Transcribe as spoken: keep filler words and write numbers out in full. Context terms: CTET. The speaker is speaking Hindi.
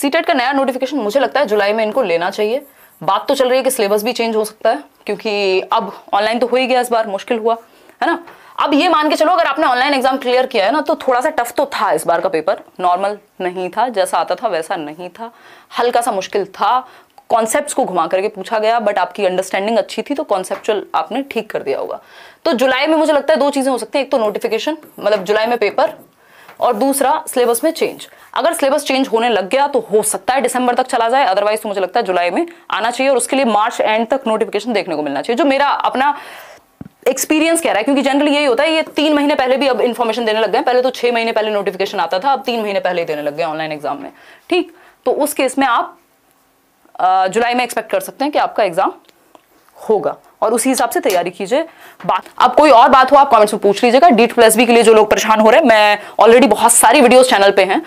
सीटेट का नया नोटिफिकेशन मुझे लगता है जुलाई में इनको लेना चाहिए। बात तो चल रही है कि सिलेबस भी चेंज हो सकता है, क्योंकि अब ऑनलाइन तो हो ही गया, इस बार मुश्किल हुआ है ना। अब ये मान के चलो अगर आपने ऑनलाइन एग्जाम क्लियर किया है ना, तो थोड़ा सा टफ तो था इस बार का पेपर, नॉर्मल नहीं था, जैसा आता था वैसा नहीं था, हल्का सा मुश्किल था, कॉन्सेप्ट्स को घुमा करके पूछा गया, बट आपकी अंडरस्टैंडिंग अच्छी थी तो कॉन्सेप्चुअल आपने ठीक कर दिया होगा। तो जुलाई में मुझे लगता है दो चीजें हो सकती हैं, एक तो नोटिफिकेशन मतलब जुलाई में पेपर, और दूसरा सिलेबस में चेंज। अगर सिलेबस चेंज होने लग गया तो हो सकता है दिसंबर तक चला जाए, अदरवाइज तो मुझे लगता है जुलाई में आना चाहिए, और उसके लिए मार्च एंड तक नोटिफिकेशन देखने को मिलना चाहिए, जो मेरा अपना एक्सपीरियंस कह रहा है। क्योंकि जनरली यही होता है, ये तीन महीने पहले भी अब इन्फॉर्मेशन देने लग गए, पहले तो छह महीने पहले नोटिफिकेशन आता था, अब तीन महीने पहले देने लग गए ऑनलाइन एग्जाम में, ठीक। तो उस केस में आप जुलाई में एक्सपेक्ट कर सकते हैं कि आपका एग्जाम होगा, और उसी हिसाब से तैयारी कीजिए। बात आप कोई और बात हो आप कमेंट्स में पूछ लीजिएगा। डीट प्लस बी के लिए जो लोग परेशान हो रहे हैं, मैं ऑलरेडी बहुत सारी वीडियोस चैनल पे हैं।